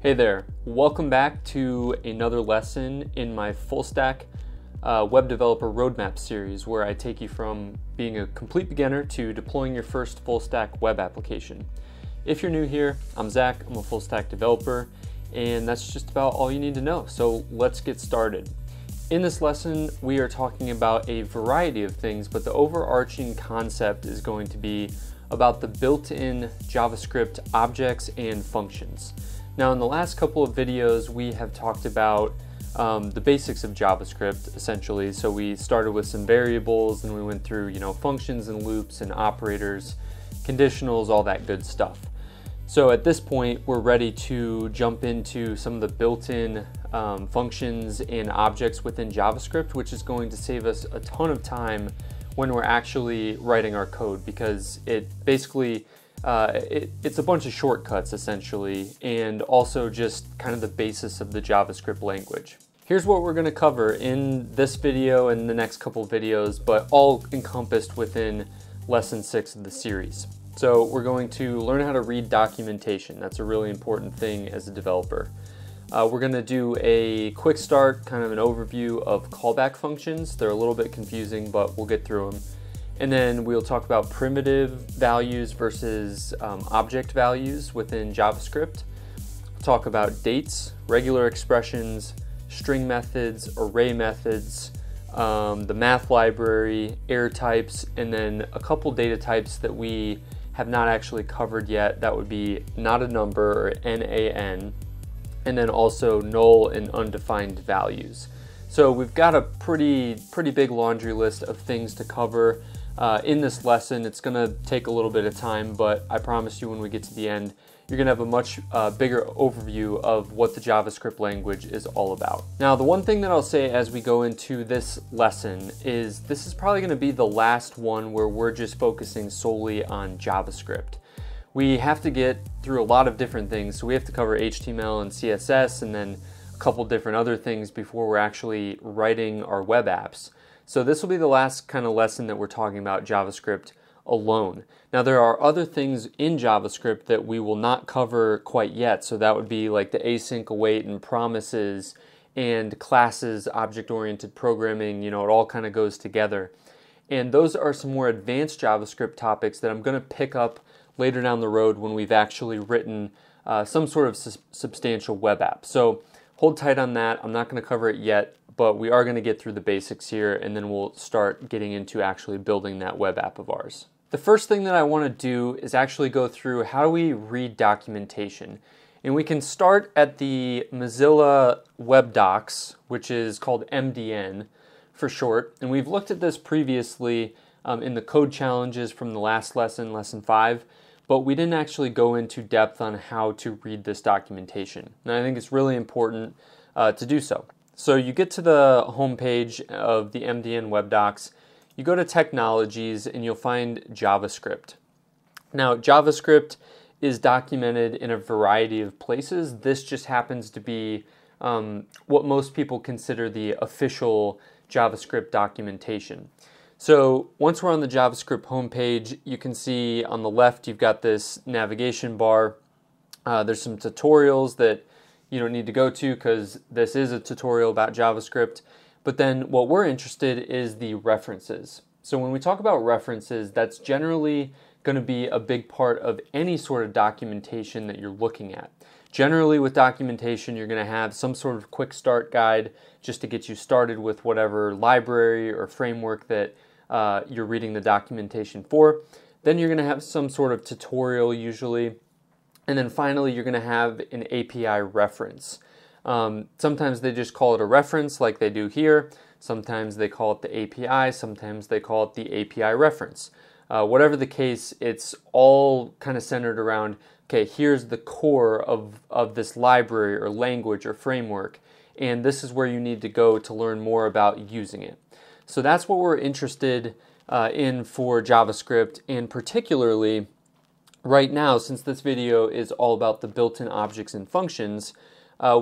Hey there, welcome back to another lesson in my full stack web developer roadmap series where I take you from being a complete beginner to deploying your first full stack web application. If you're new here, I'm Zach, I'm a full stack developer, and that's just about all you need to know. So let's get started. In this lesson, we are talking about a variety of things, but the overarching concept is going to be about the built-in JavaScript objects and functions. Now, in the last couple of videos, we have talked about the basics of JavaScript, essentially. So we started with some variables, and we went through, functions and loops and operators, conditionals, all that good stuff. So at this point, we're ready to jump into some of the built-in functions and objects within JavaScript, which is going to save us a ton of time when we're actually writing our code, because it basically it's a bunch of shortcuts essentially, and also just kind of the basis of the JavaScript language. Here's what we're going to cover in this video and the next couple videos, but all encompassed within lesson 6 of the series. So we're going to learn how to read documentation. That's a really important thing as a developer. We're going to do a quick start, kind of an overview of callback functions. They're a little bit confusing, but we'll get through them. And then we'll talk about primitive values versus object values within JavaScript. We'll talk about dates, regular expressions, string methods, array methods, the math library, error types, and then a couple data types that we have not actually covered yet. That would be not a number, or NaN, and then also null and undefined values. So we've got a pretty big laundry list of things to cover. In this lesson, it's gonna take a little bit of time, but I promise you when we get to the end, you're gonna have a much bigger overview of what the JavaScript language is all about. Now, the one thing that I'll say as we go into this lesson is this is probably gonna be the last one where we're just focusing solely on JavaScript. We have to get through a lot of different things. So we have to cover HTML and CSS, and then a couple different other things before we're actually writing our web apps. So this will be the last kind of lesson that we're talking about JavaScript alone. Now, there are other things in JavaScript that we will not cover quite yet. So that would be like the async, await, and promises, and classes, object-oriented programming, it all kind of goes together. And those are some more advanced JavaScript topics that I'm going to pick up later down the road when we've actually written some sort of substantial web app. So hold tight on that. I'm not going to cover it yet, but we are going to get through the basics here, and then we'll start getting into actually building that web app of ours. The first thing that I want to do is actually go through how do we read documentation. And we can start at the Mozilla Web Docs, which is called MDN for short. And we've looked at this previously in the code challenges from the last lesson, lesson 5, but we didn't actually go into depth on how to read this documentation. And I think it's really important to do so. So you get to the homepage of the MDN Web Docs, you go to Technologies, and you'll find JavaScript. Now, JavaScript is documented in a variety of places. This just happens to be what most people consider the official JavaScript documentation. So once we're on the JavaScript homepage, you can see on the left you've got this navigation bar. There's some tutorials that you don't need to go to because this is a tutorial about JavaScript. But then what we're interested in is the references. So when we talk about references, that's generally going to be a big part of any sort of documentation that you're looking at. Generally with documentation, you're going to have some sort of quick start guide just to get you started with whatever library or framework that you're reading the documentation for. Then you're going to have some sort of tutorial usually. And then finally, you're going to have an API reference. Sometimes they just call it a reference like they do here. Sometimes they call it the API. Sometimes they call it the API reference. Whatever the case, it's all kind of centered around, okay, here's the core of this library or language or framework, and this is where you need to go to learn more about using it. So that's what we're interested in for JavaScript, and particularly right now, since this video is all about the built-in objects and functions,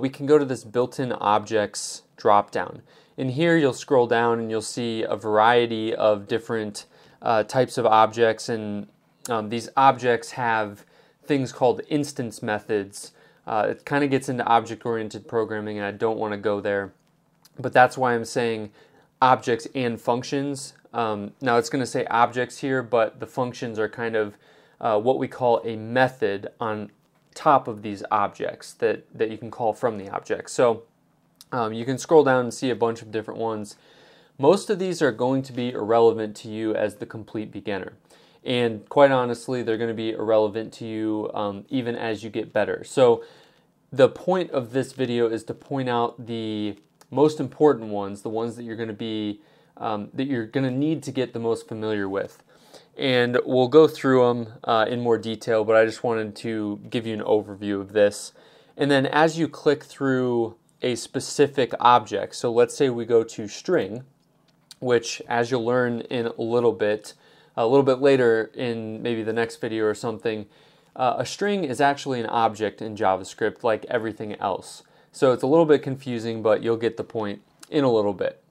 we can go to this built-in objects dropdown. In here, you'll scroll down and you'll see a variety of different types of objects, and these objects have things called instance methods It kind of gets into object-oriented programming, and I don't want to go there. But that's why I'm saying objects and functions. Now it's going to say objects here, but the functions are kind of what we call a method on top of these objects that you can call from the object. So you can scroll down and see a bunch of different ones. Most of these are going to be irrelevant to you as the complete beginner. And quite honestly, they're going to be irrelevant to you even as you get better. So the point of this video is to point out the most important ones, the ones that you're going to be need to get the most familiar with. And we'll go through them in more detail, but I just wanted to give you an overview of this. And then as you click through a specific object, so let's say we go to string, which as you'll learn in a little bit later in maybe the next video or something, a string is actually an object in JavaScript like everything else. So it's a little bit confusing, but you'll get the point in a little bit.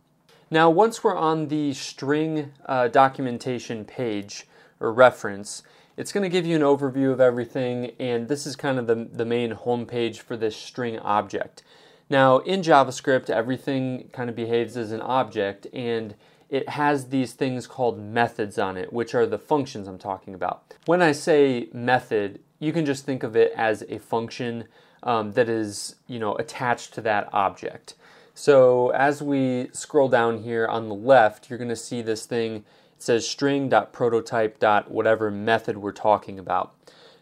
Now, once we're on the string documentation page or reference, it's going to give you an overview of everything, and this is kind of the main home page for this string object. Now, in JavaScript, everything kind of behaves as an object, and it has these things called methods on it, which are the functions I'm talking about. When I say method, you can just think of it as a function that is, you know, attached to that object. So as we scroll down here on the left, you're going to see this thing. It says string.prototype.whatever method we're talking about.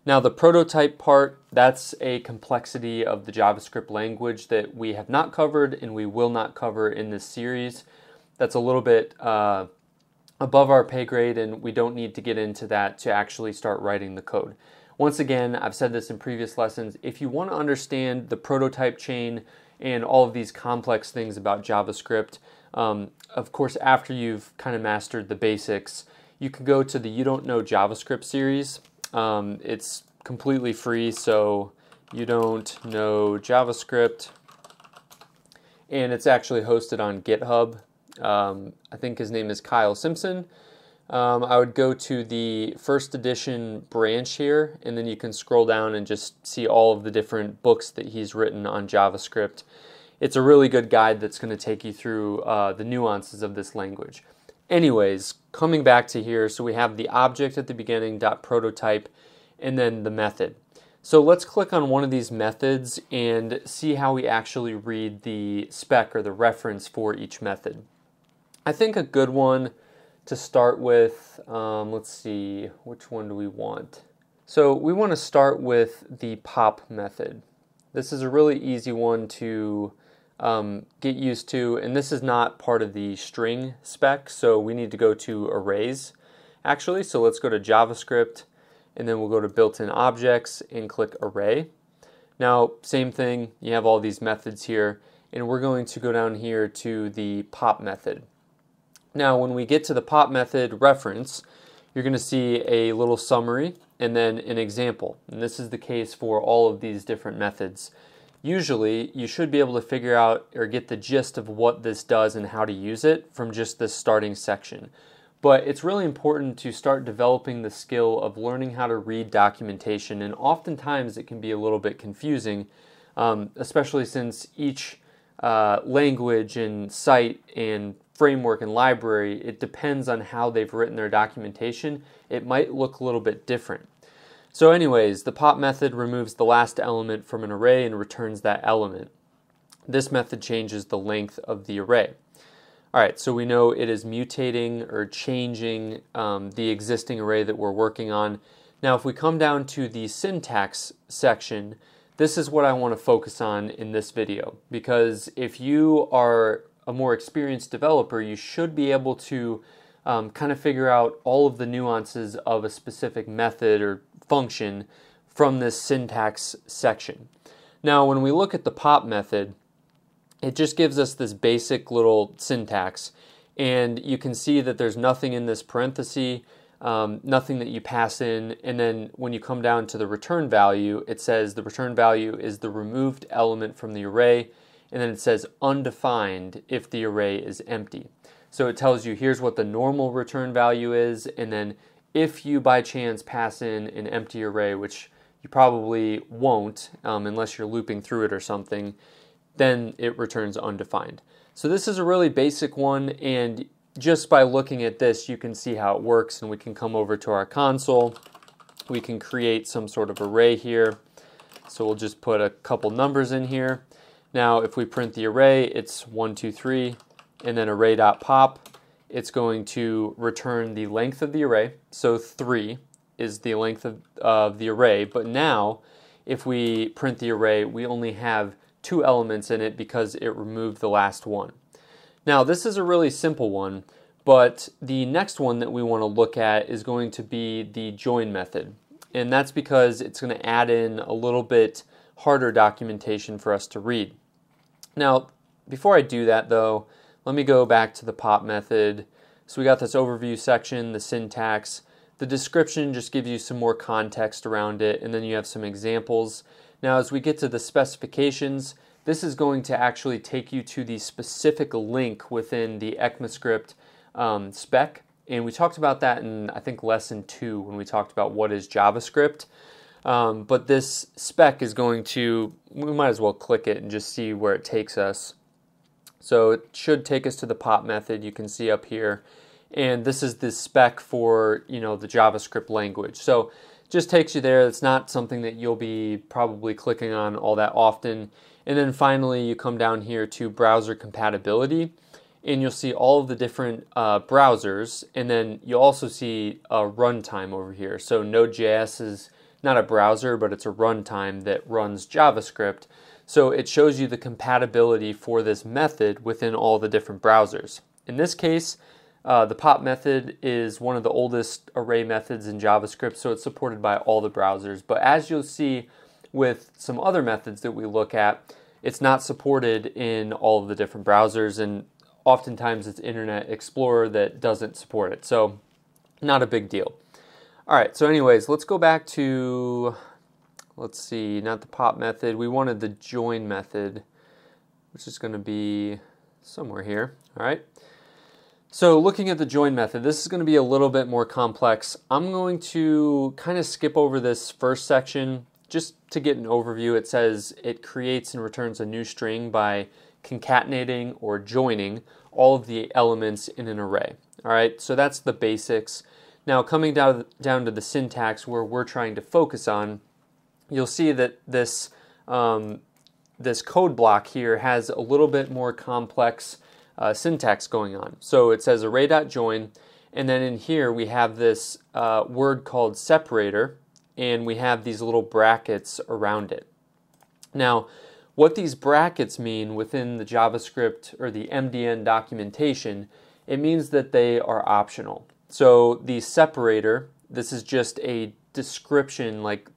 Now the prototype part, that's a complexity of the JavaScript language that we have not covered and we will not cover in this series. That's a little bit above our pay grade, and we don't need to get into that to actually start writing the code. Once again, I've said this in previous lessons, if you want to understand the prototype chain and all of these complex things about JavaScript, of course, after you've kind of mastered the basics, you can go to the You Don't Know JavaScript series. It's completely free, so You Don't Know JavaScript, and it's actually hosted on GitHub. I think his name is Kyle Simpson. I would go to the first edition branch here, and then you can scroll down and just see all of the different books that he's written on JavaScript. It's a really good guide that's going to take you through the nuances of this language. Anyways, coming back to here, so we have the object at the beginning, .prototype, and then the method. So let's click on one of these methods and see how we actually read the spec or the reference for each method. I think a good one to start with, let's see, which one do we want? So we want to start with the pop method. This is a really easy one to get used to, and this is not part of the string spec, so we need to go to arrays actually. So let's go to JavaScript, and then we'll go to built-in objects and click array. Now, same thing, you have all these methods here, and we're going to go down here to the pop method. Now, when we get to the pop method reference, you're going to see a little summary and then an example. And this is the case for all of these different methods. Usually, you should be able to figure out or get the gist of what this does and how to use it from just this starting section. But it's really important to start developing the skill of learning how to read documentation, and oftentimes it can be a little bit confusing, especially since each language and site and framework and library, it depends on how they've written their documentation. It might look a little bit different. So anyways, the pop method removes the last element from an array and returns that element. This method changes the length of the array. All right, so we know it is mutating or changing the existing array that we're working on. Now, if we come down to the syntax section, this is what I want to focus on in this video, because if you are a more experienced developer, you should be able to kind of figure out all of the nuances of a specific method or function from this syntax section. Now, when we look at the pop method, it just gives us this basic little syntax, and you can see that there's nothing in this parenthesis, nothing that you pass in, and then when you come down to the return value, it says the return value is the removed element from the array, and then it says undefined if the array is empty. So it tells you here's what the normal return value is, and then if you by chance pass in an empty array, which you probably won't unless you're looping through it or something, then it returns undefined. So this is a really basic one, and just by looking at this you can see how it works, and we can come over to our console. We can create some sort of array here. So we'll just put a couple numbers in here. Now if we print the array, it's 1, 2, 3, and then array.pop. It's going to return the length of the array. So 3 is the length of the array, but now if we print the array, we only have 2 elements in it because it removed the last one. Now this is a really simple one, but the next one that we want to look at is going to be the join method. And that's because it's going to add in a little bit harder documentation for us to read. Now, before I do that though, let me go back to the pop method. So we got this overview section, the syntax, the description just gives you some more context around it, and then you have some examples. Now as we get to the specifications, this is going to actually take you to the specific link within the ECMAScript spec, and we talked about that in I think lesson 2 when we talked about what is JavaScript. But this spec is going to, we might as well click it and just see where it takes us. So it should take us to the pop method, you can see up here, and this is the spec for, you know, the JavaScript language. So just takes you there. It's not something that you'll be probably clicking on all that often. And then finally you come down here to browser compatibility, and you'll see all of the different browsers, and then you'll also see a runtime over here. So Node.js is not a browser, but it's a runtime that runs JavaScript. So it shows you the compatibility for this method within all the different browsers. In this case, the pop method is one of the oldest array methods in JavaScript, so it's supported by all the browsers. But as you'll see with some other methods that we look at, it's not supported in all of the different browsers, and oftentimes it's Internet Explorer that doesn't support it. So not a big deal. All right, so anyways, let's go back to, let's see, not the pop method. We wanted the join method, which is going to be somewhere here. All right. So looking at the join method, this is going to be a little bit more complex. I'm going to kind of skip over this first section just to get an overview. It says it creates and returns a new string by concatenating or joining all of the elements in an array. All right, so that's the basics. Now coming down to the syntax where we're trying to focus on, you'll see that this, this code block here has a little bit more complex syntax going on. So it says array.join, and then in here we have this word called separator, and we have these little brackets around it. Now what these brackets mean within the JavaScript or the MDN documentation, it means that they are optional. So the separator, this is just a description, like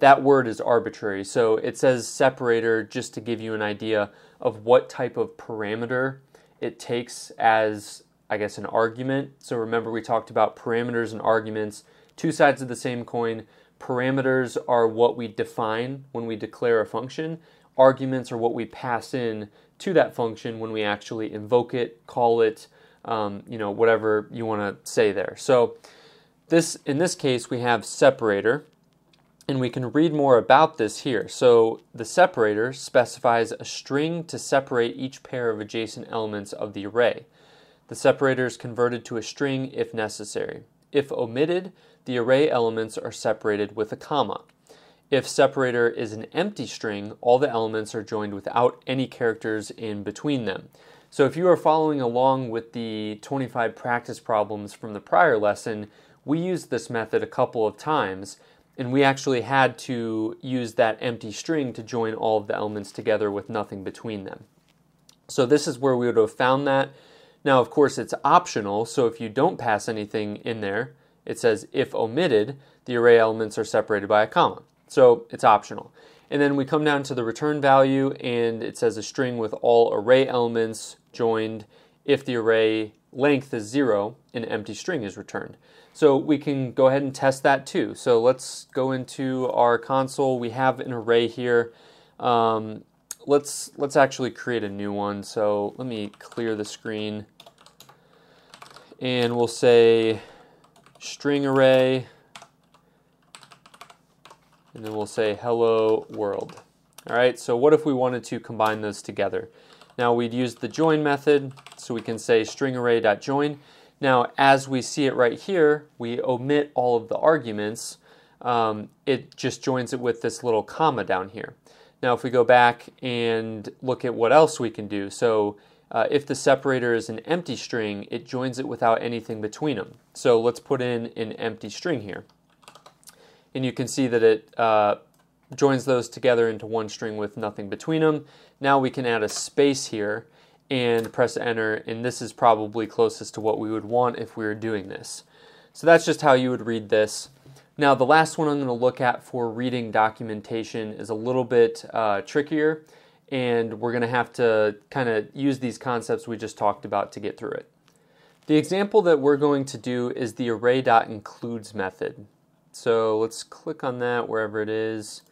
that word is arbitrary. So it says separator just to give you an idea of what type of parameter it takes as, I guess, an argument. So remember we talked about parameters and arguments, two sides of the same coin. Parameters are what we define when we declare a function. Arguments are what we pass in to that function when we actually invoke it, call it, you know, whatever you want to say there. So this, in this case, we have separator, and we can read more about this here. So the separator specifies a string to separate each pair of adjacent elements of the array. The separator is converted to a string if necessary. If omitted, the array elements are separated with a comma. If separator is an empty string, all the elements are joined without any characters in between them. So if you are following along with the 25 practice problems from the prior lesson, we used this method a couple of times, and we actually had to use that empty string to join all of the elements together with nothing between them. So this is where we would have found that. Now, of course, it's optional, so if you don't pass anything in there, it says if omitted, the array elements are separated by a comma. So it's optional. And then we come down to the return value, and it says a string with all array elements joined if the array length is 0, an empty string is returned. So we can go ahead and test that too. So let's go into our console. We have an array here. Let's actually create a new one. So let me clear the screen, and we'll say string array and then we'll say hello world. All right, so what if we wanted to combine those together? Now we'd use the join method, so we can say string array.join. Now as we see it right here, we omit all of the arguments. It just joins it with this little comma down here. Now if we go back and look at what else we can do, so if the separator is an empty string, it joins it without anything between them. So let's put in an empty string here. And you can see that it joins those together into one string with nothing between them. Now we can add a space here and press enter, and this is probably closest to what we would want if we were doing this. So that's just how you would read this. Now the last one I'm going to look at for reading documentation is a little bit trickier, and we're going to have to kind of use these concepts we just talked about to get through it. The example that we're going to do is the array.includes method. So let's click on that wherever it is.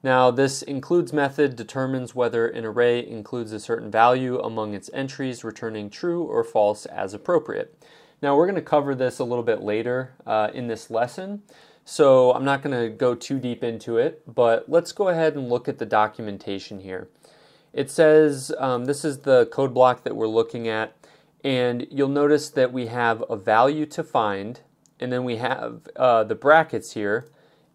Now this includes method determines whether an array includes a certain value among its entries, returning true or false as appropriate. Now we're going to cover this a little bit later in this lesson, so I'm not going to go too deep into it, but let's go ahead and look at the documentation here. It says this is the code block that we're looking at, and you'll notice that we have a value to find, and then we have the brackets here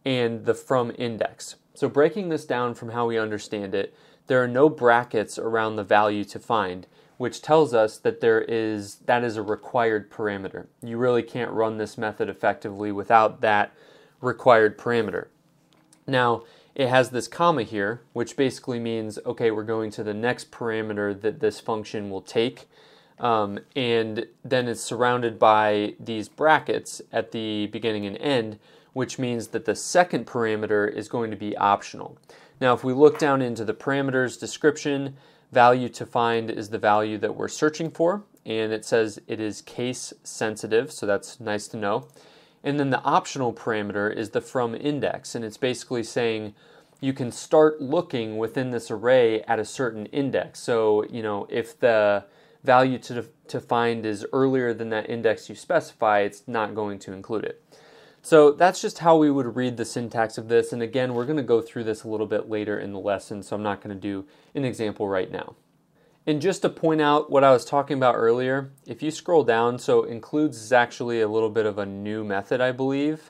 and the from index. So breaking this down from how we understand it, there are no brackets around the value to find, which tells us that that is a required parameter. You really can't run this method effectively without that required parameter. Now it has this comma here, which basically means, okay, we're going to the next parameter that this function will take. And then it's surrounded by these brackets at the beginning and end, which means that the second parameter is going to be optional. Now if we look down into the parameters description, value to find is the value that we're searching for, and it says it is case sensitive, so that's nice to know. And then the optional parameter is the from index, and it's basically saying you can start looking within this array at a certain index. So, you know, if the value to find is earlier than that index you specify, it's not going to include it. So that's just how we would read the syntax of this, and again, we're going to go through this a little bit later in the lesson, so I'm not going to do an example right now. And just to point out what I was talking about earlier, if you scroll down, so includes is actually a little bit of a new method, I believe.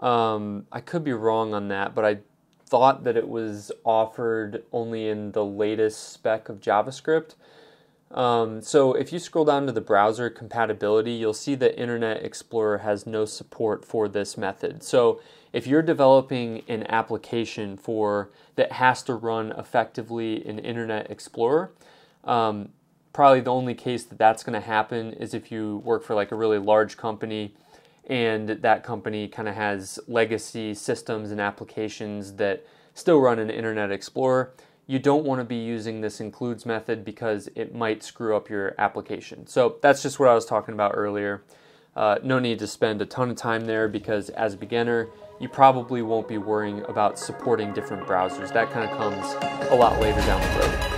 I could be wrong on that, but I thought that it was offered only in the latest spec of JavaScript. So if you scroll down to the browser compatibility, you'll see that Internet Explorer has no support for this method. So if you're developing an application that has to run effectively in Internet Explorer, probably the only case that that's going to happen is if you work for like a really large company, and that company kind of has legacy systems and applications that still run in Internet Explorer. You don't want to be using this includes method because it might screw up your application. So that's just what I was talking about earlier. No need to spend a ton of time there because as a beginner, you probably won't be worrying about supporting different browsers. That kind of comes a lot later down the road.